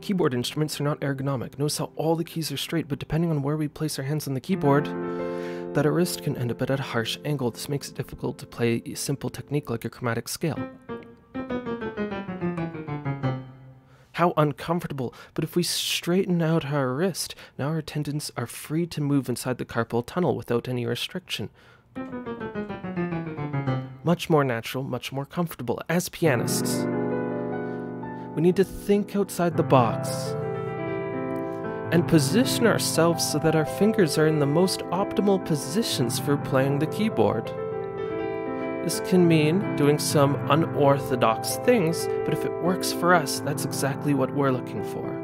Keyboard instruments are not ergonomic. Notice how all the keys are straight, but depending on where we place our hands on the keyboard, that our wrist can end up at a harsh angle. This makes it difficult to play a simple technique like a chromatic scale. How uncomfortable, but if we straighten out our wrist, now our tendons are free to move inside the carpal tunnel without any restriction. Much more natural, much more comfortable. As pianists, we need to think outside the box and position ourselves so that our fingers are in the most optimal positions for playing the keyboard. This can mean doing some unorthodox things, but if it works for us, that's exactly what we're looking for.